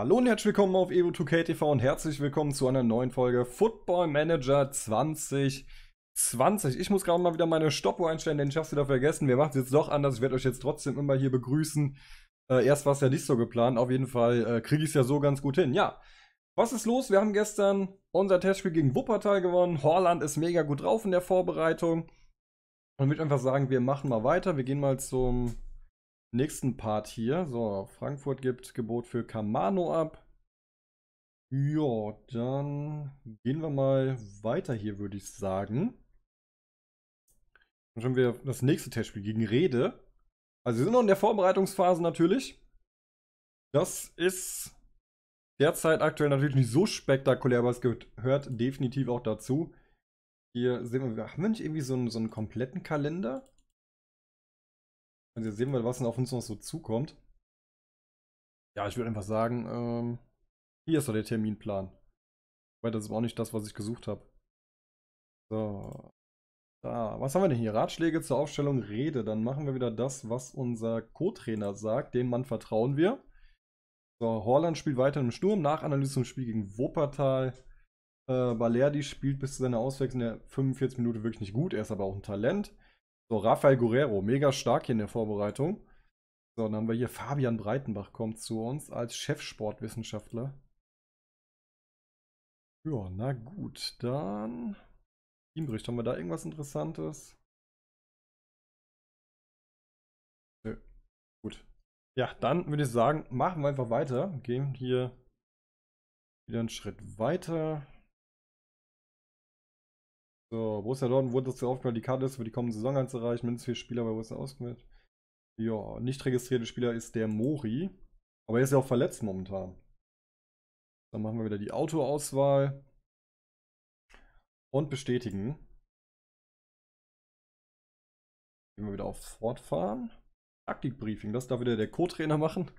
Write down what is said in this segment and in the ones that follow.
Hallo und herzlich willkommen auf Evo2KTV und herzlich willkommen zu einer neuen Folge Football Manager 2020. Ich muss gerade mal wieder meine Stoppuhr einstellen, denn ich habe es wieder vergessen. Wir machen es jetzt doch anders. Ich werde euch jetzt trotzdem immer hier begrüßen. Erst war es ja nicht so geplant. Auf jeden Fall kriege ich es ja so ganz gut hin. Ja, was ist los? Wir haben gestern unser Testspiel gegen Wuppertal gewonnen. Haaland ist mega gut drauf in der Vorbereitung. Und ich würde einfach sagen, wir machen mal weiter. Wir gehen mal zum nächsten Part hier. So, Frankfurt gibt Gebot für Kamano ab. Ja, dann gehen wir mal weiter hier, würde ich sagen. Dann schauen wir das nächste Testspiel gegen Rede. Also wir sind noch in der Vorbereitungsphase natürlich. Das ist derzeit aktuell natürlich nicht so spektakulär, aber es gehört definitiv auch dazu. Hier sehen wir, haben wir nicht irgendwie so einen kompletten Kalender? Also jetzt sehen wir, was denn auf uns noch so zukommt. Ja, ich würde einfach sagen, hier ist doch der Terminplan. Weil das ist auch nicht das, was ich gesucht habe. So. Da, was haben wir denn hier? Ratschläge zur Aufstellung, Rede. Dann machen wir wieder das, was unser Co-Trainer sagt. Dem Mann vertrauen wir. So, Haaland spielt weiter im Sturm. Nachanalyse zum Spiel gegen Wuppertal. Balerdi spielt bis zu seiner Auswechslung in der 45 Minute wirklich nicht gut. Er ist aber auch ein Talent. So, Rafael Guerrero, mega stark hier in der Vorbereitung. So, dann haben wir hier Fabian Breitenbach kommt zu uns als Chefsportwissenschaftler. Ja, na gut, dann Teambericht, haben wir da irgendwas Interessantes? Nö, gut. Ja, dann würde ich sagen, machen wir einfach weiter. Gehen hier wieder einen Schritt weiter. So, Borussia Dortmund wurde dazu aufgehört, die Karte ist für die kommende Saison einzureichen. Mindestens 4 Spieler bei Borussia ausgewählt. Ja, nicht registrierte Spieler ist der Mori. Aber er ist ja auch verletzt momentan. Dann machen wir wieder die Autoauswahl. Und bestätigen. Gehen wir wieder auf Fortfahren. Taktikbriefing, das darf wieder der Co-Trainer machen.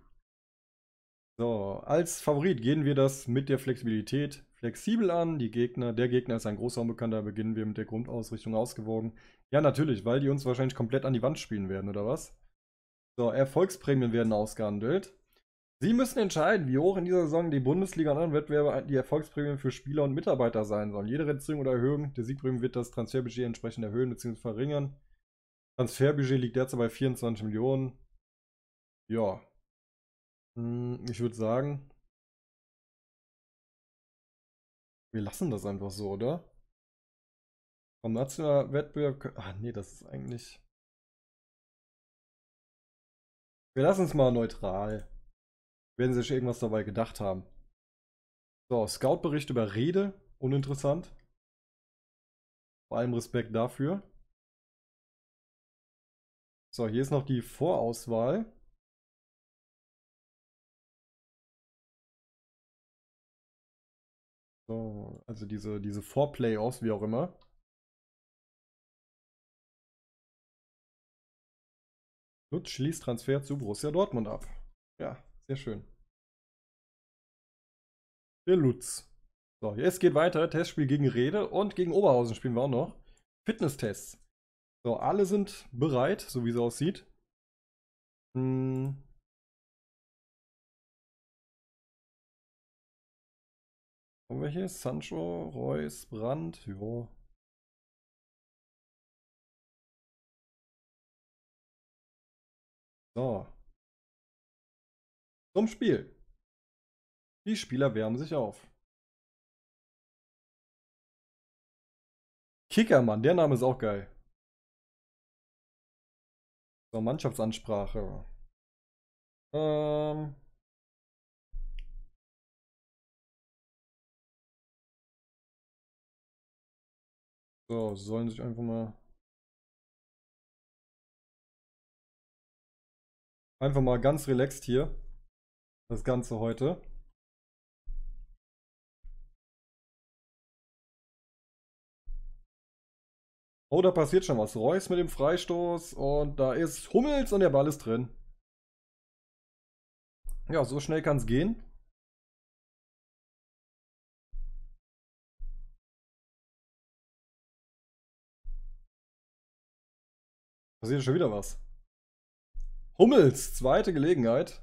So, als Favorit gehen wir das mit der Flexibilität flexibel an. Der Gegner ist ein großer Unbekannter, beginnen wir mit der Grundausrichtung ausgewogen. Ja, natürlich, weil die uns wahrscheinlich komplett an die Wand spielen werden, oder was? So, Erfolgsprämien werden ausgehandelt. Sie müssen entscheiden, wie hoch in dieser Saison die Bundesliga und anderen Wettbewerbe die Erfolgsprämien für Spieler und Mitarbeiter sein sollen. Jede Reduzierung oder Erhöhung der Siegprämie wird das Transferbudget entsprechend erhöhen bzw. verringern. Transferbudget liegt derzeit bei 24 Millionen. Ja. Ich würde sagen, wir lassen das einfach so, oder? Vom nationalen Wettbewerb. Ah, nee, das ist eigentlich. Wir lassen es mal neutral. Werden sich irgendwas dabei gedacht haben. So, Scout-Bericht über Rede. Uninteressant. Vor allem Respekt dafür. So, hier ist noch die Vorauswahl. Also diese Vorplayoffs, wie auch immer. Lutz schließt Transfer zu Borussia Dortmund ab. Ja, sehr schön. Der Lutz. So, jetzt geht weiter. Testspiel gegen Rede und gegen Oberhausen spielen wir auch noch. Fitnesstests. So, alle sind bereit, so wie es aussieht. Haben wir hier Sancho, Reus, Brandt, jo. So. Zum Spiel. Die Spieler wärmen sich auf. Kickermann, der Name ist auch geil. So, Mannschaftsansprache. So, sollen sich einfach mal. Ganz relaxed hier. Das Ganze heute. Oh, da passiert schon was. Reus mit dem Freistoß und da ist Hummels und der Ball ist drin. Ja, so schnell kann es gehen. Passiert schon wieder was. Hummels, zweite Gelegenheit.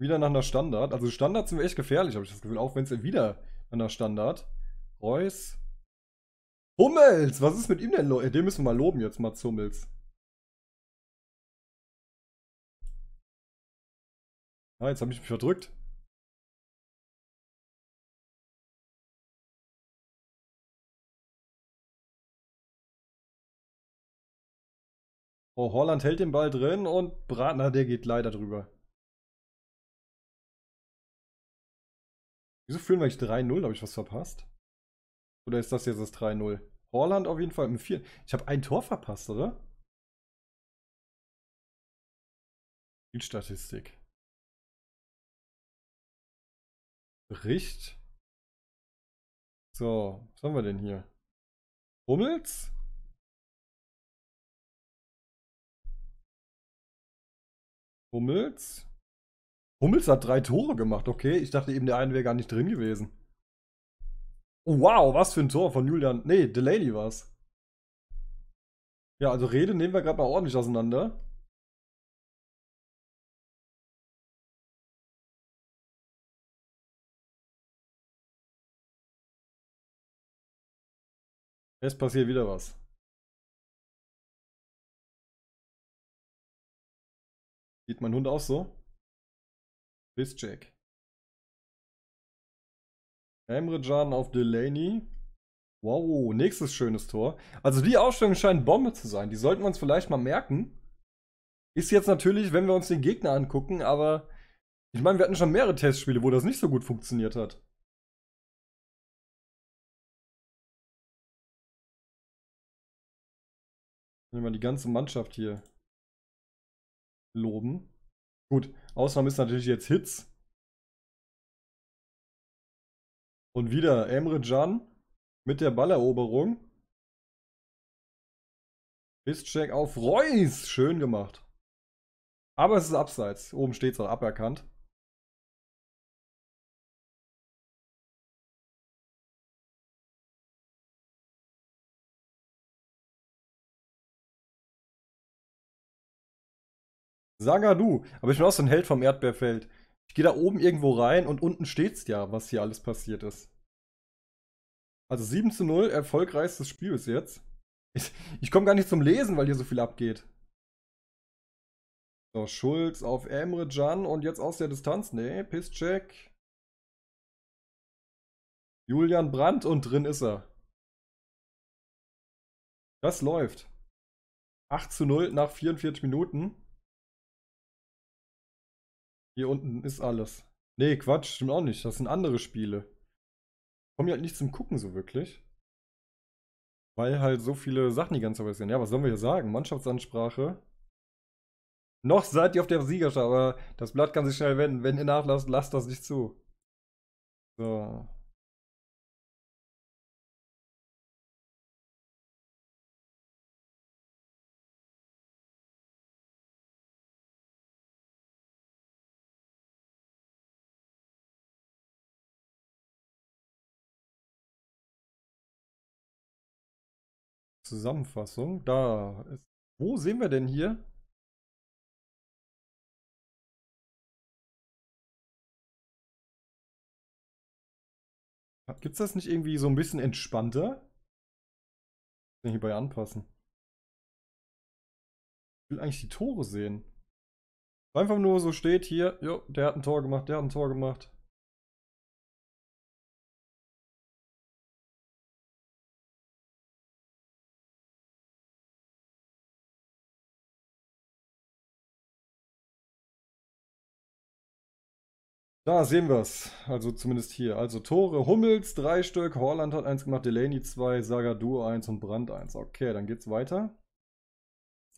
Wieder nach einer Standard. Also Standards sind echt gefährlich, habe ich das Gefühl. Auch wenn es wieder an der Standard. Reus. Hummels! Was ist mit ihm denn los? Den müssen wir mal loben jetzt, Mats Hummels. Ah, jetzt habe ich mich verdrückt. Oh, Haaland hält den Ball drin und Bratner, der geht leider drüber. Wieso führen wir eigentlich 3-0? Habe ich was verpasst? Oder ist das jetzt das 3-0? Haaland auf jeden Fall mit 4. Ich habe ein Tor verpasst, oder? Die Statistik. Bericht. So, was haben wir denn hier? Hummels? Hummels? Hummels hat 3 Tore gemacht, okay. Ich dachte eben, der eine wäre gar nicht drin gewesen. Oh, wow, was für ein Tor von Julian. Nee, Delaney war's. Ja, also Rede nehmen wir gerade mal ordentlich auseinander. Es passiert wieder was. Sieht mein Hund auch so? Piszczek. Emre Can auf Delaney. Wow, nächstes schönes Tor. Also die Aufstellung scheint Bombe zu sein. Die sollten wir uns vielleicht mal merken. Ist jetzt natürlich, wenn wir uns den Gegner angucken, aber ich meine, wir hatten schon mehrere Testspiele, wo das nicht so gut funktioniert hat. Nehmen wir die ganze Mannschaft hier loben. Gut, Ausnahme ist natürlich jetzt Hitz. Und wieder Emre Can mit der Balleroberung. Piszczek auf Reus. Schön gemacht. Aber es ist abseits. Oben steht es auch aberkannt. Zagadou. Aber ich bin auch so ein Held vom Erdbeerfeld. Ich gehe da oben irgendwo rein und unten steht's ja, was hier alles passiert ist. Also 7:0, erfolgreichstes Spiel bis jetzt. Ich komme gar nicht zum Lesen, weil hier so viel abgeht. So, Schulz auf Emre Can und jetzt aus der Distanz. Nee, Piszczek. Julian Brandt und drin ist er. Das läuft. 8:0 nach 44 Minuten. Hier unten ist alles. Nee, Quatsch, stimmt auch nicht. Das sind andere Spiele. Kommen hier halt nicht zum Gucken so wirklich. Weil halt so viele Sachen die ganze Zeit sind. Ja, was sollen wir hier sagen? Mannschaftsansprache. Noch seid ihr auf der Siegerstadt, aber das Blatt kann sich schnell wenden. Wenn ihr nachlasst, lasst das nicht zu. So. Zusammenfassung. Da ist. Wo sehen wir denn hier? Gibt's das nicht irgendwie so ein bisschen entspannter? Ich kann hierbei anpassen. Ich will eigentlich die Tore sehen. Einfach nur so steht hier, jo, der hat ein Tor gemacht, der hat ein Tor gemacht. Da sehen wir es, also zumindest hier. Also Tore, Hummels 3 Stück, Haaland hat 1 gemacht, Delaney 2, Zagadou 1 und Brandt 1. Okay, dann geht's weiter.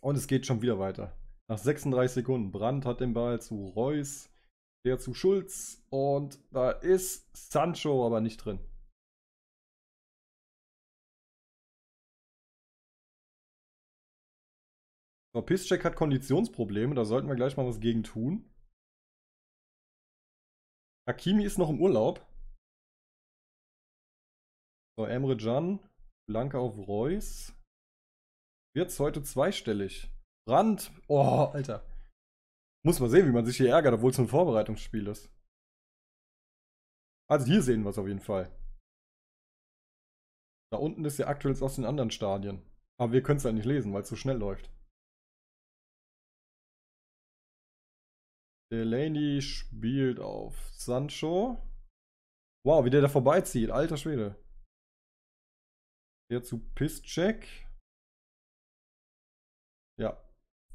Und es geht schon wieder weiter. Nach 36 Sekunden. Brandt hat den Ball zu Reus, der zu Schulz und da ist Sancho aber nicht drin. So, Piszczek hat Konditionsprobleme, da sollten wir gleich mal was gegen tun. Hakimi ist noch im Urlaub. So, Emre Can. Blanke auf Reus. Wird's heute zweistellig. Brand. Oh, Alter. Muss man sehen, wie man sich hier ärgert, obwohl es ein Vorbereitungsspiel ist. Also hier sehen wir es auf jeden Fall. Da unten ist ja aktuell aus den anderen Stadien. Aber wir können es halt nicht lesen, weil es so schnell läuft. Delaney spielt auf Sancho. Wow, wie der da vorbeizieht. Alter Schwede. Der zu Piszczek. Ja.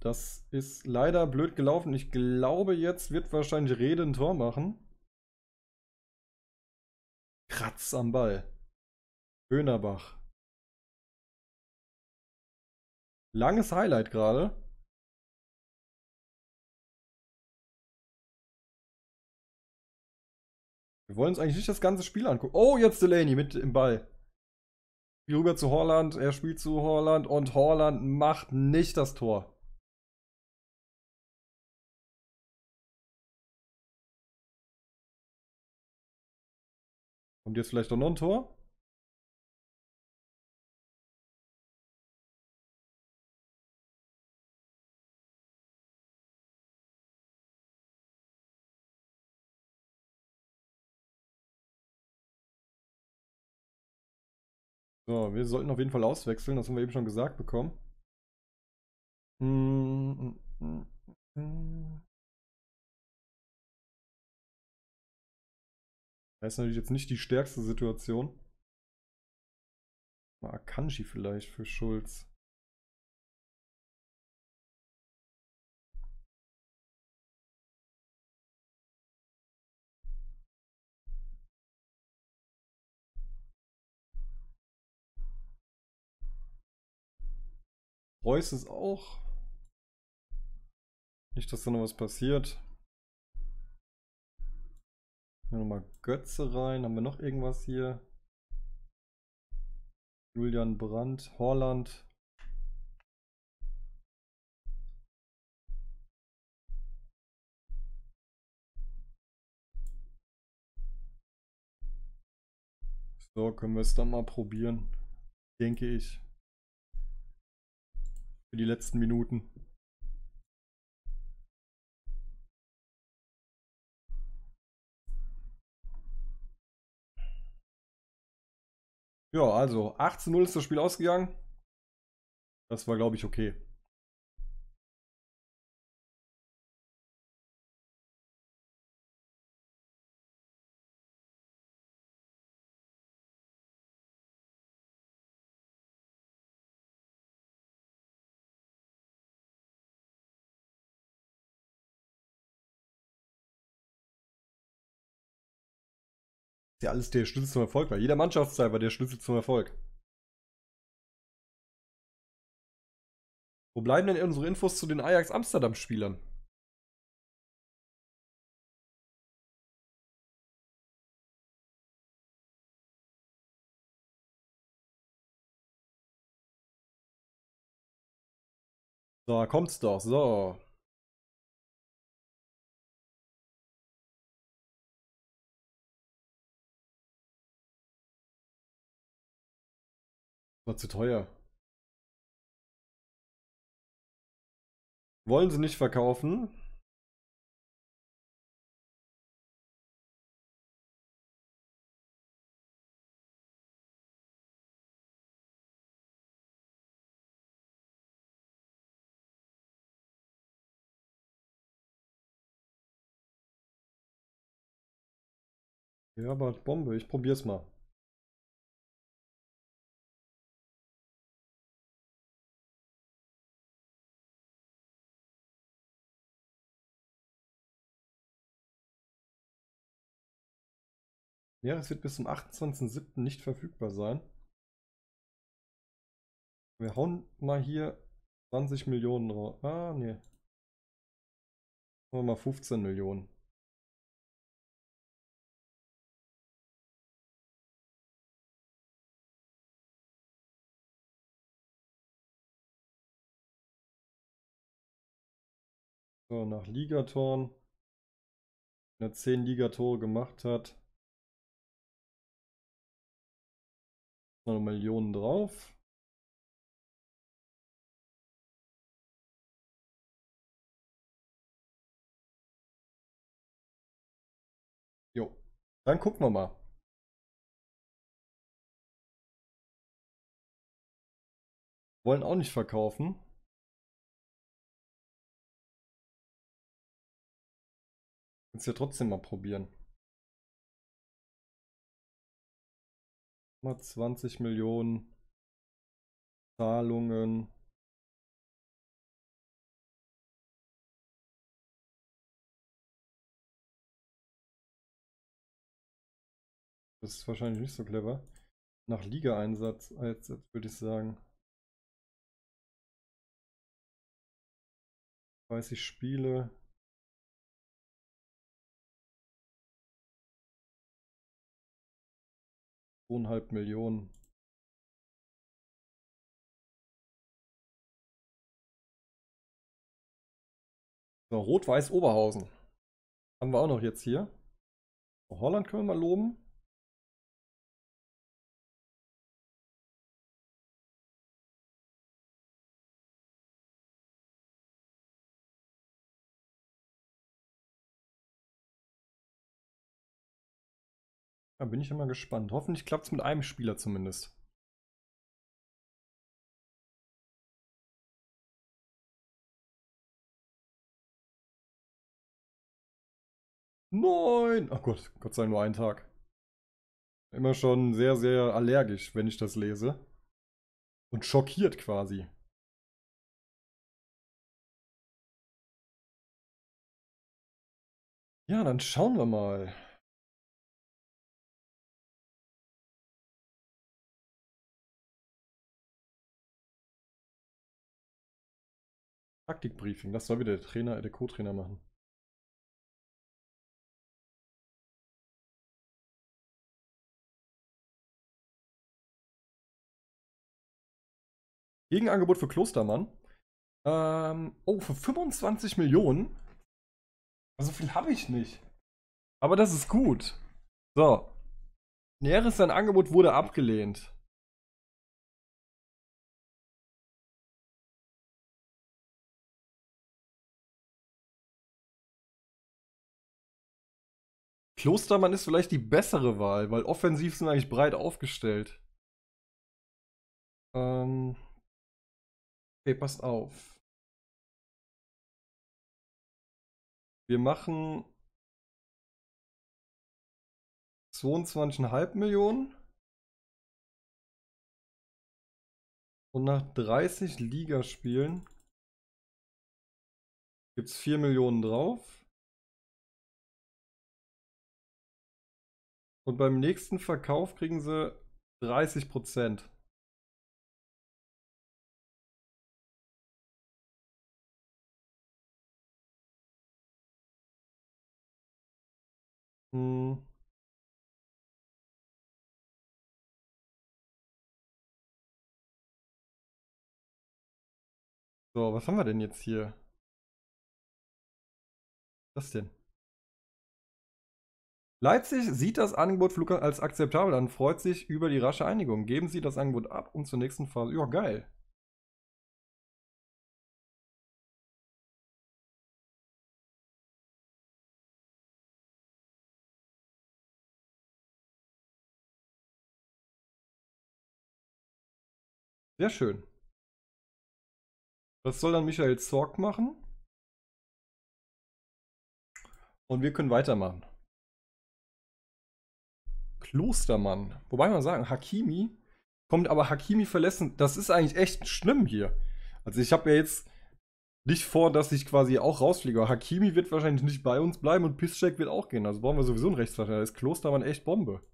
Das ist leider blöd gelaufen. Ich glaube, jetzt wird wahrscheinlich Rede ein Tor machen. Kratz am Ball. Bönerbach. Langes Highlight gerade. Wir wollen uns eigentlich nicht das ganze Spiel angucken. Oh, jetzt Delaney mit im Ball. Spiel rüber zu Haaland. Er spielt zu Haaland. Und Haaland macht nicht das Tor. Kommt jetzt vielleicht doch noch ein Tor? So, wir sollten auf jeden Fall auswechseln, das haben wir eben schon gesagt bekommen. Das ist natürlich jetzt nicht die stärkste Situation. Mal Akanji vielleicht für Schulz. Reus ist auch. Nicht, dass da noch was passiert. Nochmal Götze rein. Haben wir noch irgendwas hier? Julian, Brandt, Haaland. So, können wir es dann mal probieren. Denke ich. Für die letzten Minuten. Ja, also 8:0 ist das Spiel ausgegangen. Das war, glaube ich, okay. Ja, alles der Schlüssel zum Erfolg war. Jeder Mannschaftsteil war der Schlüssel zum Erfolg. Wo bleiben denn unsere Infos zu den Ajax-Amsterdam-Spielern? Da kommt's doch, so. War zu teuer. Wollen sie nicht verkaufen? Ja, aber Bombe, ich probier's mal. Ja, es wird bis zum 28.07. nicht verfügbar sein. Wir hauen mal hier 20 Millionen raus. Ah, nee. Machen wir mal 15 Millionen. So, nach Ligatoren. Wenn er 10 Ligatore gemacht hat. Noch eine Million drauf. Dann gucken wir mal. Wollen auch nicht verkaufen. Kannst du ja trotzdem mal probieren. Mal 20 Millionen Zahlungen. Das ist wahrscheinlich nicht so clever. Nach Liga-Einsatz, jetzt würde ich sagen. 30 Spiele. Eineinhalb Millionen. So, Rot-Weiß Oberhausen. Haben wir auch noch jetzt hier. So, Haaland können wir mal loben. Da bin ich immer gespannt. Hoffentlich klappt es mit einem Spieler zumindest. Nein! Ach Gott, Gott sei Dank nur einen Tag. Immer schon sehr, sehr allergisch, wenn ich das lese. Und schockiert quasi. Ja, dann schauen wir mal. Taktikbriefing, das soll wieder der Trainer, der Co-Trainer machen. Gegenangebot für Klostermann. Oh, für 25 Millionen? Also viel habe ich nicht. Aber das ist gut. So. Näheres, sein Angebot wurde abgelehnt. Klostermann ist vielleicht die bessere Wahl, weil offensiv sind wir eigentlich breit aufgestellt. Okay, passt auf. Wir machen 22,5 Millionen. Und nach 30 Ligaspielen gibt es 4 Millionen drauf. Und beim nächsten Verkauf kriegen sie 30%. So, was haben wir denn jetzt hier? Was denn? Leipzig sieht das Angebot für Lukas als akzeptabel an, freut sich über die rasche Einigung. Geben Sie das Angebot ab und zur nächsten Phase. Ja, geil. Sehr schön. Das soll dann Michael Zorc machen. Und wir können weitermachen. Klostermann. Wobei man sagen, Hakimi kommt, aber Hakimi verlassen, das ist eigentlich echt schlimm hier. Also ich habe ja jetzt nicht vor, dass ich quasi auch rausfliege. Hakimi wird wahrscheinlich nicht bei uns bleiben und Piszczek wird auch gehen. Also brauchen wir sowieso einen Rechtsverteidiger. Da ist Klostermann echt Bombe.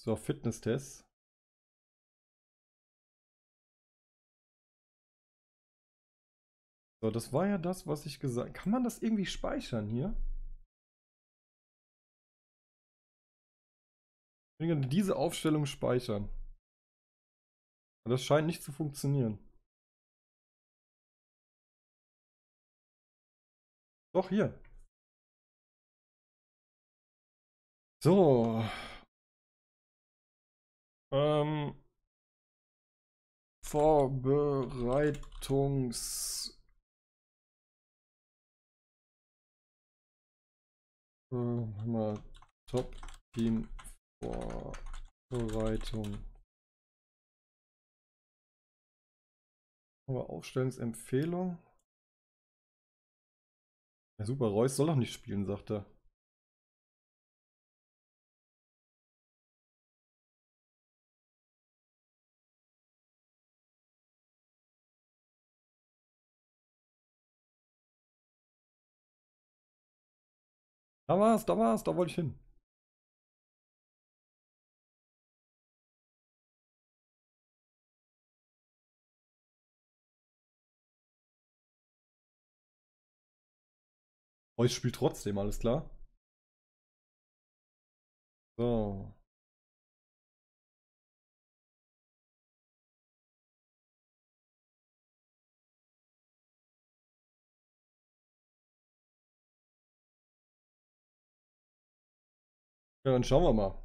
So, Fitness-Test. So, das war ja das, was ich gesagt habe. Kann man das irgendwie speichern hier? Ich kann diese Aufstellung speichern. Aber das scheint nicht zu funktionieren. Doch, hier. So. Top-Team-Vorbereitung. Aber Aufstellungsempfehlung. Ja, super, Reus soll doch nicht spielen, sagt er. Da war's, da wollte ich hin. Oh, ich spiele trotzdem, alles klar. So. Ja, dann schauen wir mal.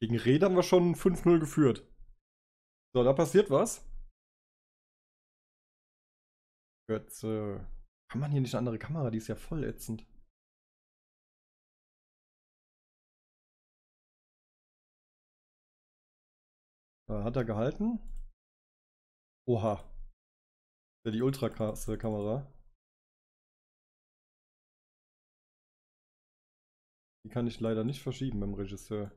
Gegen Rede haben wir schon 5-0 geführt. So, da passiert was. Götze. Kann man hier nicht eine andere Kamera? Die ist ja voll ätzend. Da hat er gehalten. Oha. Ja, die ultrakrasse Kamera. Die kann ich leider nicht verschieben beim Regisseur.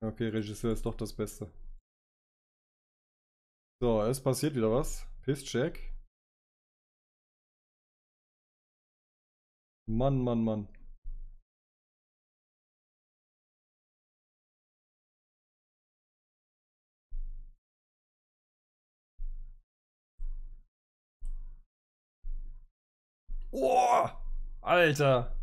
Okay, Regisseur ist doch das Beste. So, es passiert wieder was. Piszczek. Mann, Mann, Mann. Oh, Alter.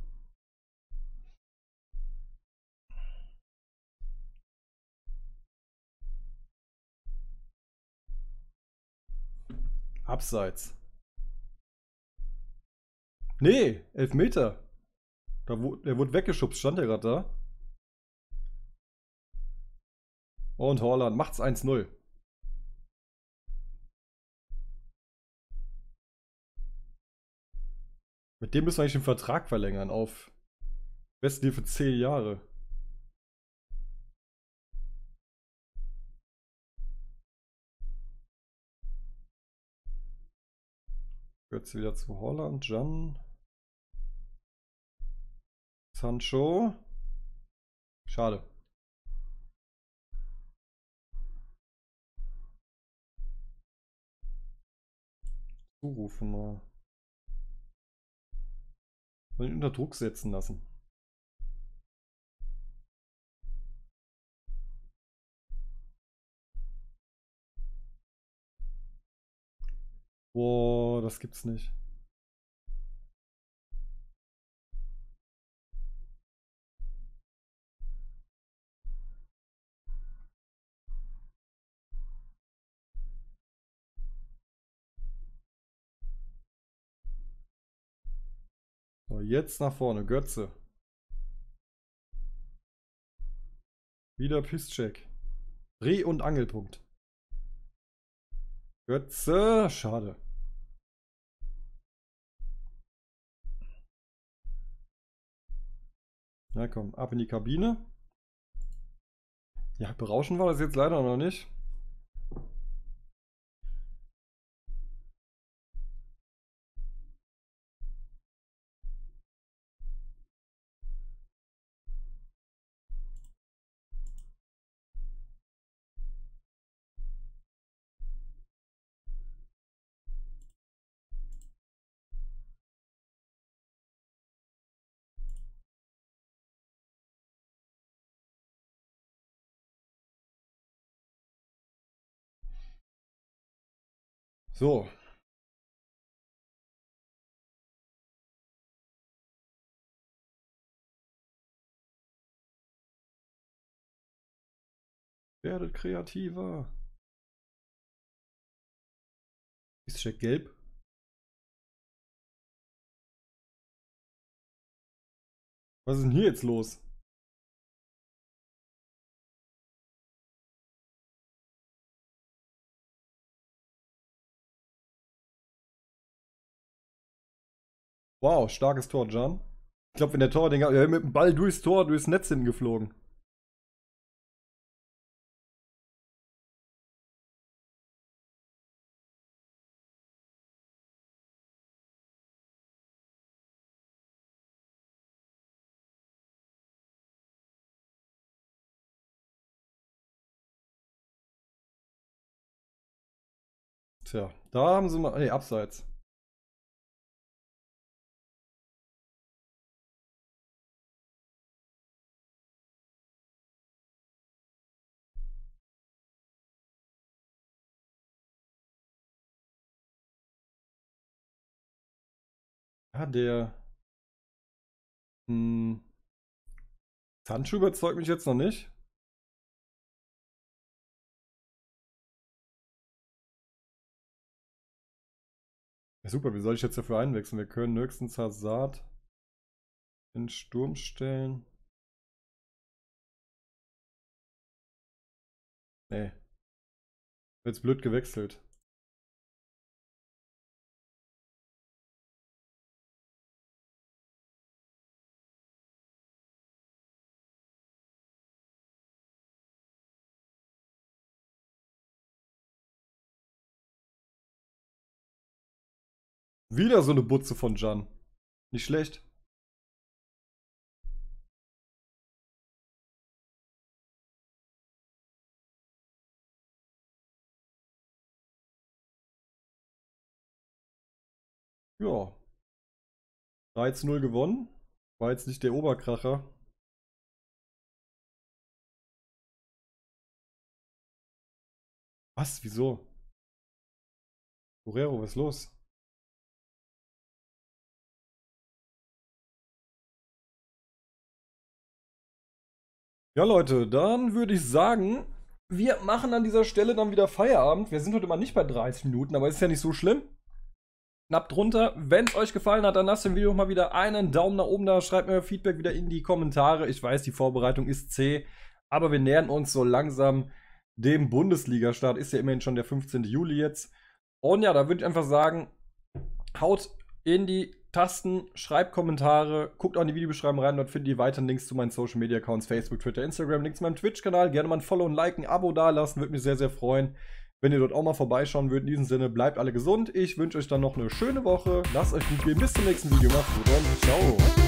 Abseits. Nee, Elfmeter. Er wurde weggeschubst, stand er gerade da. Und Haaland macht's 1-0. Mit dem müssen wir eigentlich den Vertrag verlängern auf besten für 10 Jahre. Götze wieder zu Haaland, Can, Sancho. Schade. Zurufen mal. Wollen ihn unter Druck setzen lassen. Boah, das gibt's nicht. So, jetzt nach vorne, Götze. Wieder Piszczek. Dreh- und Angelpunkt. Götze, schade. Na komm, ab in die Kabine. Ja, berauschend war das jetzt leider noch nicht. So. Werdet kreativer. Piszczek gelb. Was ist denn hier jetzt los? Wow, starkes Tor, Can. Ich glaube, wenn der Tordinger mit dem Ball durchs Tor, durchs Netz hingeflogen. Tja, da haben sie mal. Nee, abseits. Ja, der Sancho überzeugt mich jetzt noch nicht. Ja, super, wie soll ich jetzt dafür einwechseln? Wir können höchstens Hazard in den Sturm stellen. Nee. Jetzt blöd gewechselt. Wieder so eine Butze von Can. Nicht schlecht. Ja. 3-0 gewonnen. War jetzt nicht der Oberkracher. Was? Wieso? Guerrero, was ist los? Ja Leute, dann würde ich sagen, wir machen an dieser Stelle dann wieder Feierabend. Wir sind heute mal nicht bei 30 Minuten, aber ist ja nicht so schlimm. Knapp drunter. Wenn es euch gefallen hat, dann lasst dem Video mal wieder einen Daumen nach oben da. Schreibt mir euer Feedback wieder in die Kommentare. Ich weiß, die Vorbereitung ist zäh, aber wir nähern uns so langsam dem Bundesliga-Start. Ist ja immerhin schon der 15. Juli jetzt. Und ja, da würde ich einfach sagen, haut in die Tasten, schreibt Kommentare, guckt auch in die Videobeschreibung rein, dort findet ihr weiteren Links zu meinen Social Media Accounts, Facebook, Twitter, Instagram, Links zu meinem Twitch-Kanal, gerne mal ein Follow, ein Like, ein Abo dalassen, würde mich sehr, sehr freuen, wenn ihr dort auch mal vorbeischauen würdet. In diesem Sinne, bleibt alle gesund, ich wünsche euch dann noch eine schöne Woche, lasst euch gut gehen, bis zum nächsten Video, macht's gut und ciao!